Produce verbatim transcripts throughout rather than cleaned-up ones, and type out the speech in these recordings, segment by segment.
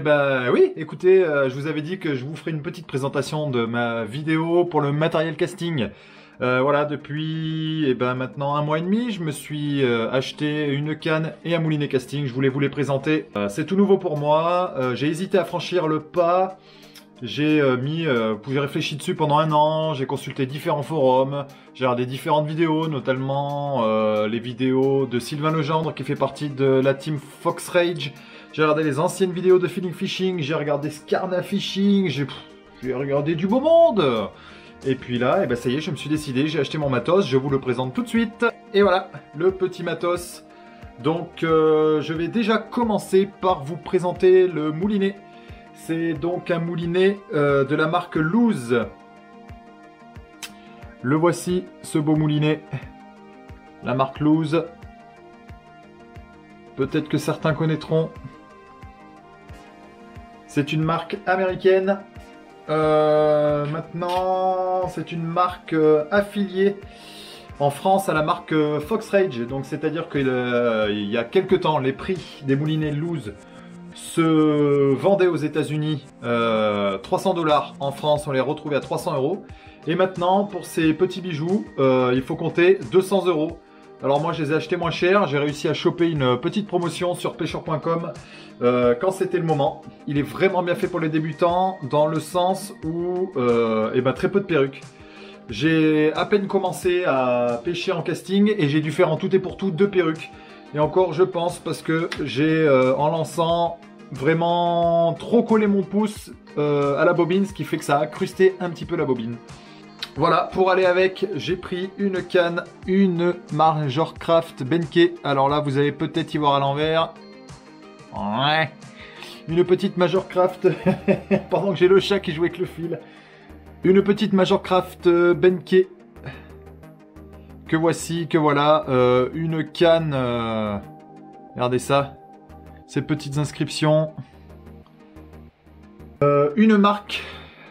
Eh ben oui, écoutez, euh, je vous avais dit que je vous ferai une petite présentation de ma vidéo pour le matériel casting. Euh, voilà, depuis eh ben, maintenant un mois et demi, je me suis euh, acheté une canne et un moulinet casting. Je voulais vous les présenter. Euh, c'est tout nouveau pour moi. Euh, j'ai hésité à franchir le pas. J'ai euh, mis, euh, vous pouvez réfléchir dessus pendant un an. J'ai consulté différents forums. J'ai regardé différentes vidéos, notamment euh, les vidéos de Sylvain Legendre qui fait partie de la team Fox Rage. J'ai regardé les anciennes vidéos de Feeling Fishing, j'ai regardé Scarna Fishing, j'ai regardé du beau monde. Et puis là, et ben ça y est, je me suis décidé, j'ai acheté mon matos, je vous le présente tout de suite. Et voilà, le petit matos. Donc euh, je vais déjà commencer par vous présenter le moulinet. C'est donc un moulinet euh, de la marque Lew's. Le voici, ce beau moulinet. La marque Lew's. Peut-être que certains connaîtront. C'est une marque américaine. Euh, maintenant, c'est une marque euh, affiliée en France à la marque euh, Fox Rage. Donc, c'est-à-dire qu'il euh, y a quelques temps, les prix des moulinets Lew's se vendaient aux États-Unis euh, trois cents dollars. En France, on les retrouvait à trois cents euros. Et maintenant, pour ces petits bijoux, euh, il faut compter deux cents euros. Alors moi je les ai achetés moins cher, j'ai réussi à choper une petite promotion sur pêcheur point com euh, quand c'était le moment. Il est vraiment bien fait pour les débutants dans le sens où euh, et ben, très peu de perruques. J'ai à peine commencé à pêcher en casting et j'ai dû faire en tout et pour tout deux perruques. Et encore je pense parce que j'ai euh, en lançant vraiment trop collé mon pouce euh, à la bobine, ce qui fait que ça a incrusté un petit peu la bobine. Voilà, pour aller avec, j'ai pris une canne, une Major Craft Benkei. Alors là, vous allez peut-être y voir à l'envers. Ouais. Une petite Major Craft. Pendant que j'ai le chat qui jouait avec le fil. Une petite Major Craft Benkei. Que voici, que voilà. Euh, une canne. Euh... Regardez ça. Ces petites inscriptions. Euh, une marque.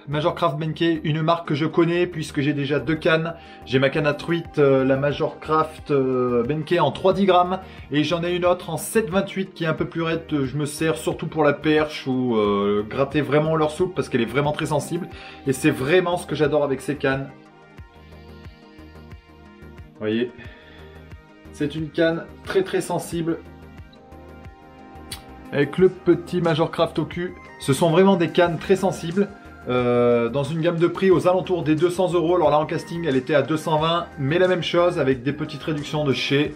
Major Craft Benkei, une marque que je connais puisque j'ai déjà deux cannes. J'ai ma canne à truite, euh, la Major Craft euh, Benkei en trois dix grammes. Et j'en ai une autre en sept vingt-huit qui est un peu plus raide. Je me sers surtout pour la perche ou euh, gratter vraiment leur soupe parce qu'elle est vraiment très sensible. Et c'est vraiment ce que j'adore avec ces cannes. Vous voyez, c'est une canne très très sensible. Avec le petit Major Craft au cul. Ce sont vraiment des cannes très sensibles. Euh, dans une gamme de prix aux alentours des deux cents euros. Alors là en casting elle était à deux cent vingt, mais la même chose avec des petites réductions de chez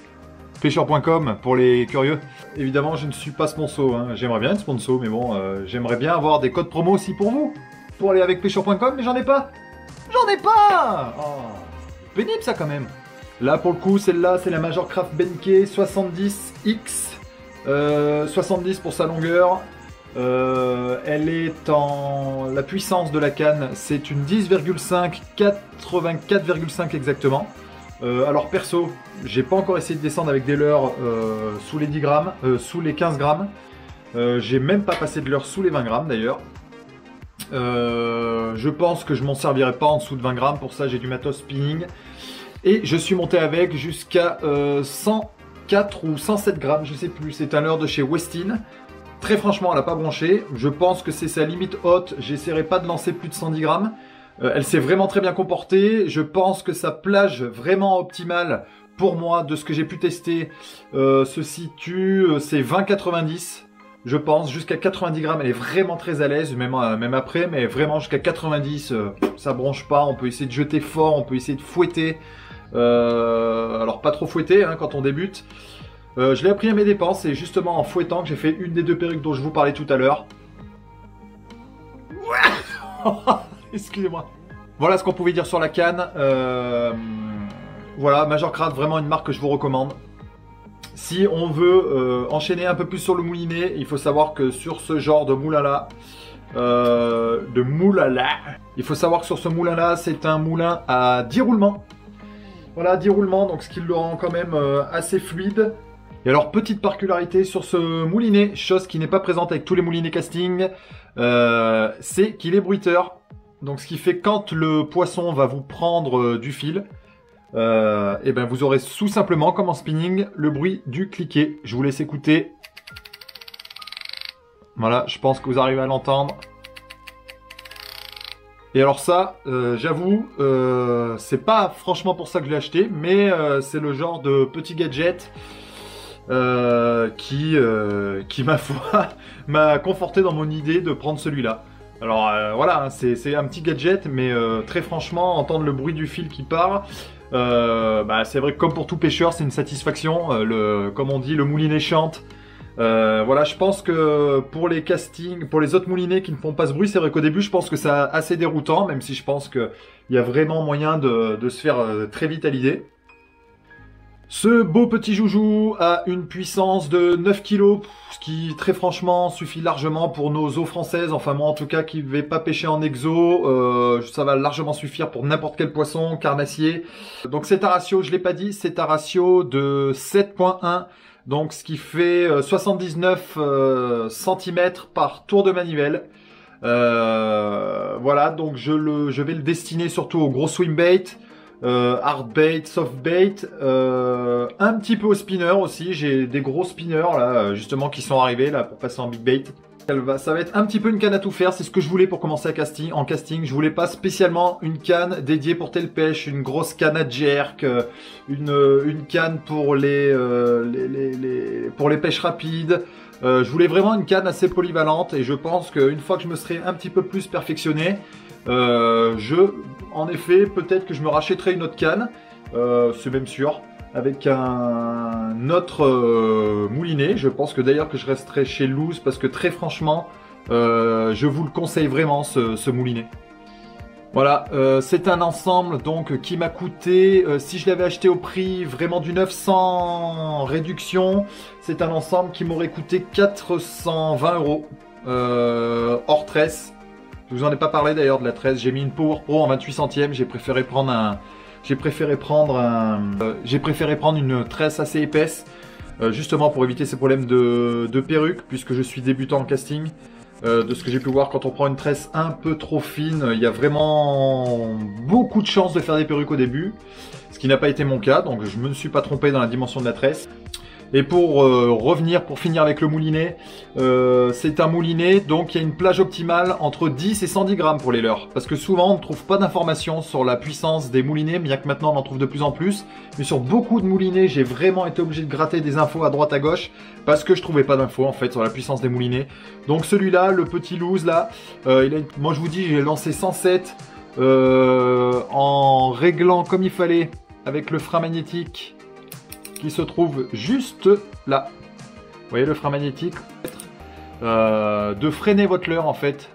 pêcheur point com pour les curieux. Évidemment je ne suis pas sponsor, hein. J'aimerais bien être sponsor, mais bon euh, j'aimerais bien avoir des codes promo aussi pour vous, pour aller avec pêcheur point com, mais j'en ai pas. J'en ai pas oh, pénible ça quand même. Là pour le coup celle-là c'est la Major Craft Benkei soixante-dix X, euh, soixante-dix pour sa longueur. Euh, elle est en... La puissance de la canne, c'est une dix virgule cinq, quatre-vingt-quatre virgule cinq exactement. Euh, alors perso, j'ai pas encore essayé de descendre avec des leurres euh, sous les dix grammes, euh, sous les quinze grammes. Euh, j'ai même pas passé de leurre sous les vingt grammes d'ailleurs. Euh, je pense que je m'en servirai pas en dessous de vingt grammes, pour ça j'ai du matos spinning. Et je suis monté avec jusqu'à euh, cent quatre ou cent sept grammes, je sais plus, c'est un leurre de chez Westin. Très franchement, elle n'a pas branché. Je pense que c'est sa limite haute. J'essaierai pas de lancer plus de cent dix grammes. Euh, elle s'est vraiment très bien comportée. Je pense que sa plage vraiment optimale pour moi, de ce que j'ai pu tester, euh, se situe, euh, c'est vingt quatre-vingt-dix. Je pense jusqu'à quatre-vingt-dix grammes. Elle est vraiment très à l'aise, même, euh, même après, mais vraiment jusqu'à quatre-vingt-dix, euh, ça bronche pas. On peut essayer de jeter fort, on peut essayer de fouetter. Euh, alors pas trop fouetter hein, quand on débute. Euh, je l'ai appris à mes dépenses, et justement en fouettant que j'ai fait une des deux perruques dont je vous parlais tout à l'heure. Excusez-moi. Voilà ce qu'on pouvait dire sur la canne. Euh, voilà, Major Craft, vraiment une marque que je vous recommande. Si on veut euh, enchaîner un peu plus sur le moulinet, il faut savoir que sur ce genre de moulin-là, euh, de moulin-là, il faut savoir que sur ce moulin-là, c'est un moulin à dix roulements. Voilà, dix roulements, donc ce qui le rend quand même euh, assez fluide. Et alors, petite particularité sur ce moulinet, chose qui n'est pas présente avec tous les moulinets casting, euh, c'est qu'il est bruiteur. Donc, ce qui fait quand le poisson va vous prendre euh, du fil, euh, et ben vous aurez tout simplement, comme en spinning, le bruit du cliquet. Je vous laisse écouter. Voilà, je pense que vous arrivez à l'entendre. Et alors ça, euh, j'avoue, euh, c'est pas franchement pour ça que je l'ai acheté, mais euh, c'est le genre de petit gadget euh, qui, euh, qui ma foi, m'a conforté dans mon idée de prendre celui-là. Alors euh, voilà, c'est un petit gadget, mais euh, très franchement, entendre le bruit du fil qui part, euh, bah, c'est vrai que comme pour tout pêcheur, c'est une satisfaction. Euh, le, comme on dit, le moulinet chante. Euh, voilà, je pense que pour les castings, pour les autres moulinets qui ne font pas ce bruit, c'est vrai qu'au début, je pense que c'est assez déroutant, même si je pense qu'il y a vraiment moyen de, de se faire très vite à l'idée. Ce beau petit joujou a une puissance de neuf kilos, ce qui très franchement suffit largement pour nos eaux françaises. Enfin moi en tout cas qui ne vais pas pêcher en exo, euh, ça va largement suffire pour n'importe quel poisson, carnassier. Donc c'est un ratio, je ne l'ai pas dit, c'est un ratio de sept point un. Donc ce qui fait soixante-dix-neuf euh, cm par tour de manivelle. Euh, voilà, donc je, le, je vais le destiner surtout au gros swimbait, euh, hardbait, softbait, euh, un petit peu au spinner aussi. J'ai des gros spinners là justement qui sont arrivés là pour passer en big bait. Ça va être un petit peu une canne à tout faire, c'est ce que je voulais pour commencer à casting. En casting, je voulais pas spécialement une canne dédiée pour telle pêche, une grosse canne à jerk, une, une canne pour les, euh, les, les, les, pour les pêches rapides. Euh, je voulais vraiment une canne assez polyvalente et je pense qu'une fois que je me serai un petit peu plus perfectionné, euh, je, en effet, peut-être que je me rachèterai une autre canne, euh, c'est même sûr. Avec un autre euh, moulinet. Je pense que d'ailleurs que je resterai chez Lew's parce que très franchement, euh, je vous le conseille vraiment ce, ce moulinet. Voilà, euh, c'est un ensemble donc qui m'a coûté, euh, si je l'avais acheté au prix vraiment du neuf sans réduction, c'est un ensemble qui m'aurait coûté quatre cent vingt euros euh, hors tresse. Je vous en ai pas parlé d'ailleurs de la tresse, j'ai mis une Power Pro en vingt-huit centièmes, j'ai préféré prendre un... J'ai préféré prendre un, euh, j'ai préféré prendre une tresse assez épaisse, euh, justement pour éviter ces problèmes de, de perruque, puisque je suis débutant en casting. Euh, de ce que j'ai pu voir, quand on prend une tresse un peu trop fine, il y a vraiment beaucoup de chances de faire des perruques au début, ce qui n'a pas été mon cas, donc je me suis pas trompé dans la dimension de la tresse. Et pour euh, revenir, pour finir avec le moulinet, euh, c'est un moulinet, donc il y a une plage optimale entre dix et cent dix grammes pour les leurres. Parce que souvent on ne trouve pas d'informations sur la puissance des moulinets, bien que maintenant on en trouve de plus en plus. Mais sur beaucoup de moulinets, j'ai vraiment été obligé de gratter des infos à droite à gauche, parce que je trouvais pas d'infos en fait sur la puissance des moulinets. Donc celui-là, le petit Lew's là, euh, il a une... moi je vous dis, j'ai lancé cent sept euh, en réglant comme il fallait avec le frein magnétique. Qui se trouve juste là. Vous voyez le frein magnétique, euh, de freiner votre leurre en fait.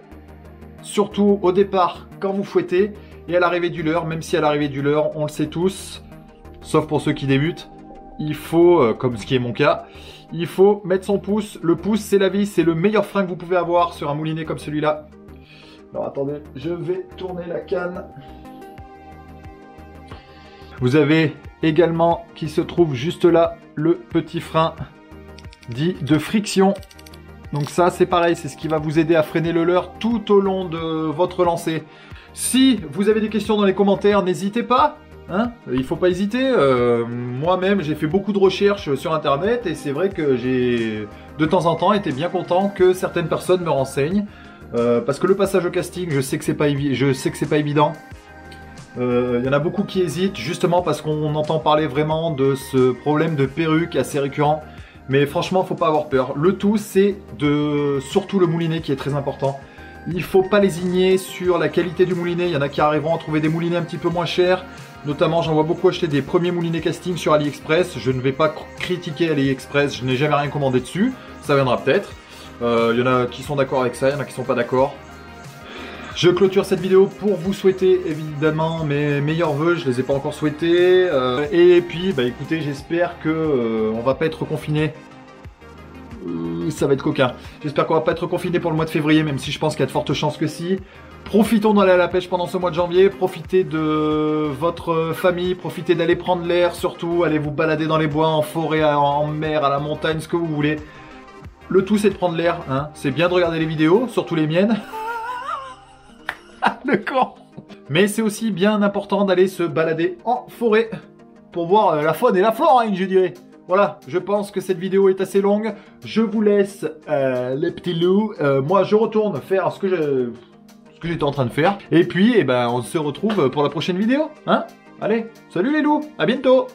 Surtout au départ quand vous fouettez et à l'arrivée du leurre, même si à l'arrivée du leurre on le sait tous, sauf pour ceux qui débutent, il faut, euh, comme ce qui est mon cas, il faut mettre son pouce. Le pouce c'est la vie, c'est le meilleur frein que vous pouvez avoir sur un moulinet comme celui-là. Alors attendez, je vais tourner la canne. Vous avez également, qui se trouve juste là, le petit frein dit de friction. Donc ça, c'est pareil, c'est ce qui va vous aider à freiner le leurre tout au long de votre lancée. Si vous avez des questions dans les commentaires, n'hésitez pas. Hein, il faut pas hésiter. Euh, Moi-même, j'ai fait beaucoup de recherches sur Internet et c'est vrai que j'ai de temps en temps été bien content que certaines personnes me renseignent. Euh, parce que le passage au casting, je sais que c'est pas, je sais que c'est pas évident. Il euh, y en a beaucoup qui hésitent justement parce qu'on entend parler vraiment de ce problème de perruque assez récurrent, mais franchement faut pas avoir peur. Le tout c'est de surtout le moulinet qui est très important. Il faut pas lésigner sur la qualité du moulinet. Il y en a qui arriveront à trouver des moulinets un petit peu moins chers, notamment j'en vois beaucoup acheter des premiers moulinets casting sur AliExpress. Je ne vais pas critiquer AliExpress, je n'ai jamais rien commandé dessus, ça viendra peut-être. Il euh, y en a qui sont d'accord avec ça, il y en a qui sont pas d'accord. Je clôture cette vidéo pour vous souhaiter évidemment mes meilleurs voeux, je les ai pas encore souhaités. Euh, et puis bah écoutez, j'espère que euh, on va pas être confiné. Euh, ça va être coquin. J'espère qu'on va pas être confiné pour le mois de février, même si je pense qu'il y a de fortes chances que si. Profitons d'aller à la pêche pendant ce mois de janvier, profitez de votre famille, profitez d'aller prendre l'air surtout, allez vous balader dans les bois, en forêt, en mer, à la montagne, ce que vous voulez. Le tout c'est de prendre l'air, hein. C'est bien de regarder les vidéos, surtout les miennes. Le camp. Mais c'est aussi bien important d'aller se balader en forêt pour voir la faune et la flore, hein, je dirais. Voilà, je pense que cette vidéo est assez longue. Je vous laisse euh, les petits loups. Euh, moi, je retourne faire ce que je... ce que j'étais en train de faire. Et puis, eh ben, on se retrouve pour la prochaine vidéo. Hein ? Allez, salut les loups, à bientôt.